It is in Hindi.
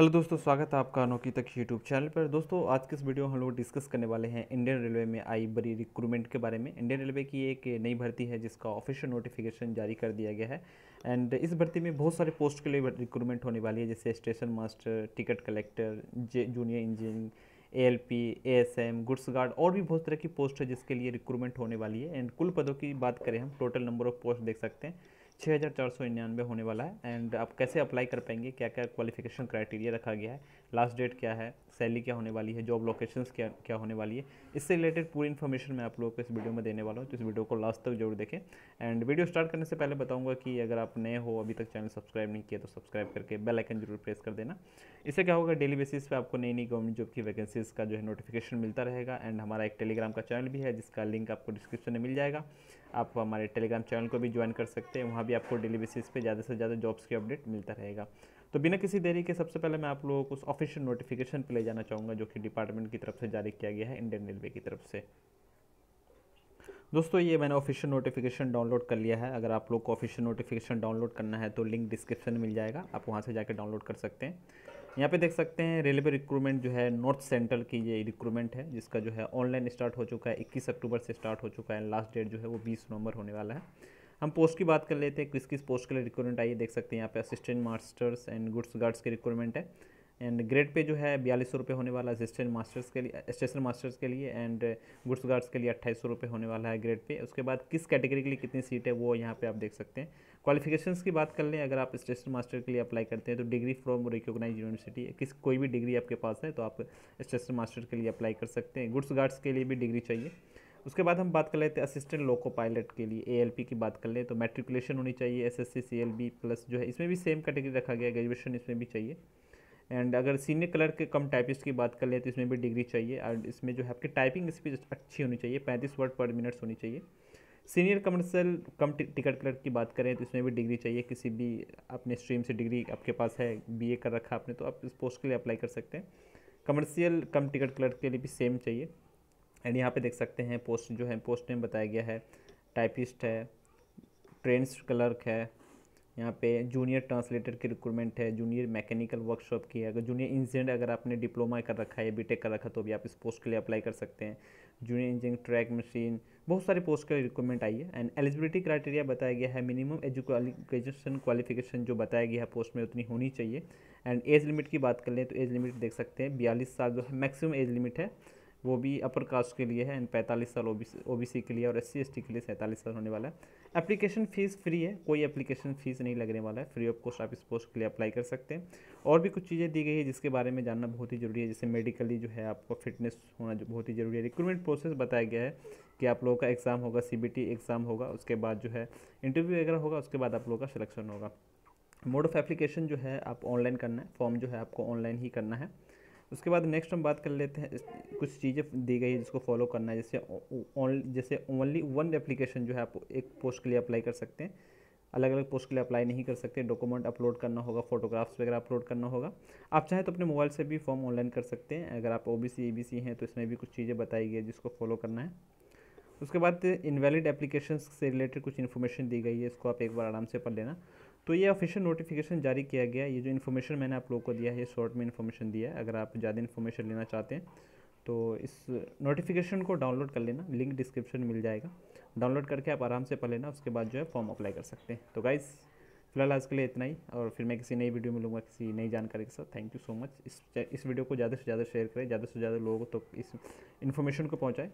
हेलो दोस्तों, स्वागत है आपका अनोखी तक यूट्यूब चैनल पर। दोस्तों, आज के इस वीडियो में हम लोग डिस्कस करने वाले हैं इंडियन रेलवे में आई बड़ी रिक्रूटमेंट के बारे में। इंडियन रेलवे की एक नई भर्ती है जिसका ऑफिशियल नोटिफिकेशन जारी कर दिया गया है एंड इस भर्ती में बहुत सारे पोस्ट के लिए रिक्रूटमेंट होने वाली है, जैसे station master, ticket collector, junior engineer, ALP, ASM, goods guard और भी बहुत तरह की पोस्ट है जिसके लिए रिक्रूटमेंट होने वाली है। एंड कुल पदों की बात करें हम, टोटल नंबर ऑफ पोस्ट देख सकते हैं 6499 होने वाला है। एंड आप कैसे अप्लाई कर पाएंगे, क्या क्या क्वालिफिकेशन क्राइटेरिया रखा गया है, लास्ट डेट क्या है, सैलरी क्या होने वाली है, जॉब लोकेशंस क्या होने वाली है, इससे रिलेटेड पूरी इन्फॉर्मेशन मैं आप लोगों को इस वीडियो में देने वाला हूँ, तो इस वीडियो को लास्ट तक जरूर देखें। एंड वीडियो स्टार्ट करने से पहले बताऊँगा कि अगर आप नए हो, अभी तक चैनल सब्सक्राइब नहीं किया तो सब्सक्राइब करके बेल आइकन जरूर प्रेस कर देना। इससे क्या होगा, डेली बेसिस पे आपको नई नई गवर्नमेंट जॉब की वैकेंसीज़ का जो है नोटिफिकेशन मिलता रहेगा। एंड हमारा एक टेलीग्राम का चैनल भी है जिसका लिंक आपको डिस्क्रिप्शन में मिल जाएगा। आप हमारे टेलीग्राम चैनल को भी ज्वाइन कर सकते हैं, वहाँ भी आपको डेली बेसिस पे ज़्यादा से ज़्यादा जॉब्स की अपडेट मिलता रहेगा। तो बिना किसी देरी के सबसे पहले मैं आप लोगों को उस ऑफिशियल नोटिफिकेशन पे ले जाना चाहूँगा जो कि डिपार्टमेंट की तरफ से जारी किया गया है इंडियन रेलवे की तरफ से। दोस्तों, ये मैंने ऑफिशियल नोटिफिकेशन डाउनलोड कर लिया है। अगर आप लोग को ऑफिशियल नोटिफिकेशन डाउनलोड करना है तो लिंक डिस्क्रिप्शन में मिल जाएगा, आप वहाँ से जाकर डाउनलोड कर सकते हैं। यहाँ पे देख सकते हैं रेलवे रिक्रूटमेंट जो है नॉर्थ सेंट्रल की ये रिक्रूटमेंट है जिसका जो है ऑनलाइन स्टार्ट हो चुका है, 21 अक्टूबर से स्टार्ट हो चुका है। लास्ट डेट जो है वो 20 नवंबर होने वाला है। हम पोस्ट की बात कर लेते हैं, किस किस पोस्ट के लिए रिक्रूटमेंट आई है। देख सकते हैं यहाँ पे assistant masters and goods guards की रिक्रूटमेंट है एंड ग्रेड पे जो है 4200 होने वाला असिस्टेंट मास्टर्स के लिए, स्टेशन मास्टर्स के लिए एंड गुड्स गार्ड्स के लिए 2800 होने वाला है ग्रेड पे। उसके बाद किस कैटेगरी के लिए कितनी सीट है वो यहाँ पे आप देख सकते हैं। क्वालिफिकेशंस की बात कर लें, अगर आप स्टेशन मास्टर के लिए अप्लाई करते हैं तो डिग्री फ्रॉम रिकॉग्नाइज यूनिवर्सिटी, किस कोई भी डिग्री आपके पास है तो आप स्टेशन मास्टर के लिए अप्लाई कर सकते हैं। गुड्स गार्ड्स के लिए भी डिग्री चाहिए। उसके बाद हम बात कर लेते हैं असिस्टेंट लोको पायलट के लिए, ALP की बात कर लें तो मैट्रिकुलेशन होनी चाहिए, SSC CLB प्लस जो है, इसमें भी सेम कैटेगरी रखा गया, ग्रेजुएशन इसमें भी चाहिए। एंड अगर सीनियर क्लर्क के कम टाइपिस्ट की बात कर लें तो इसमें भी डिग्री चाहिए और इसमें जो है आपकी टाइपिंग स्पीड अच्छी होनी चाहिए, 35 वर्ड पर मिनट्स होनी चाहिए। Senior commercial cum ticket clerk की बात करें तो इसमें भी डिग्री चाहिए, किसी भी अपने स्ट्रीम से डिग्री आपके पास है, BA कर रखा आपने तो आप इस पोस्ट के लिए अप्लाई कर सकते हैं। कमर्शियल कम टिकट क्लर्क के लिए भी सेम चाहिए। एंड यहाँ पे देख सकते हैं पोस्ट जो है, पोस्ट नेम बताया गया है, टाइपिस्ट है, ट्रेन क्लर्क है, यहाँ पे जूनियर ट्रांसलेटर की रिक्रूटमेंट है, जूनियर मैकेनिकल वर्कशॉप की है, अगर जूनियर इंजीनियर अगर आपने डिप्लोमा कर रखा है या BTech कर रखा तो भी आप इस पोस्ट के लिए अप्लाई कर सकते हैं। जूनियर इंजीनियर, ट्रैक मशीन, बहुत सारे पोस्ट के लिए रिक्रूटमेंट आई है। एंड एलिजिबिलिटी क्राइटेरिया बताया गया है, मिनिमम एजुकेशन क्वालिफिकेशन जो बताया गया है पोस्ट में उतनी होनी चाहिए। एंड एज लिमिट की बात कर लें तो एज लिमिट देख सकते हैं 42 साल जो है मैक्सिमम एज लिमिट है, वो भी अपर कास्ट के लिए है। एंड 45 साल OBC के लिए और SC ST के लिए 47 साल होने वाला है। एप्लीकेशन फ़ीस फ्री है, कोई एप्लीकेशन फ़ीस नहीं लगने वाला है, फ्री ऑफ कॉस्ट आप इस पोस्ट के लिए अप्लाई कर सकते हैं। और भी कुछ चीज़ें दी गई है जिसके बारे में जानना बहुत ही ज़रूरी है, जैसे मेडिकली जो है आपको फिटनेस होना जो बहुत ही ज़रूरी है। रिक्रूटमेंट प्रोसेस बताया गया है कि आप लोगों का एग्ज़ाम होगा, CBT एग्ज़ाम होगा, उसके बाद जो है इंटरव्यू वगैरह होगा, उसके बाद आप लोगों का सिलेक्शन होगा। मोड ऑफ एप्लीकेशन जो है आप ऑनलाइन करना है, फॉर्म जो है आपको ऑनलाइन ही करना है। उसके बाद नेक्स्ट हम बात कर लेते हैं कुछ चीज़ें दी गई है जिसको फॉलो करना है, जैसे ओनली वन एप्लीकेशन जो है आप एक पोस्ट के लिए अप्लाई कर सकते हैं, अलग अलग पोस्ट के लिए अप्लाई नहीं कर सकते। डॉक्यूमेंट अपलोड करना होगा, फोटोग्राफ्स वगैरह अपलोड करना होगा। आप चाहें तो अपने मोबाइल से भी फॉर्म ऑनलाइन कर सकते हैं। अगर आप OBC ABC हैं तो इसमें भी कुछ चीज़ें बताई गई है जिसको फॉलो करना है। उसके बाद इनवैलिड एप्लीकेशन से रिलेटेड कुछ इन्फॉर्मेशन दी गई है, इसको आप एक बार आराम से पढ़ लेना। तो ये ऑफिशियल नोटिफिकेशन जारी किया गया, ये जो इन्फॉर्मेशन मैंने आप लोगों को दिया है ये शॉर्ट में इन्फॉर्मेशन दिया है। अगर आप ज़्यादा इन्फॉर्मेशन लेना चाहते हैं तो इस नोटिफिकेशन को डाउनलोड कर लेना, लिंक डिस्क्रिप्शन मिल जाएगा, डाउनलोड करके आप आराम से पढ़ लेना, उसके बाद जो है फॉर्म अप्लाई कर सकते हैं। तो गाइज़, फिलहाल आज के लिए इतना ही और फिर मैं किसी नई वीडियो में लूँगा किसी नई जानकारी के साथ। Thank you so much. इस वीडियो को ज़्यादा से ज़्यादा शेयर करें, ज़्यादा से ज़्यादा लोगों तक इस इन्फॉर्मेशन को पहुँचाएँ।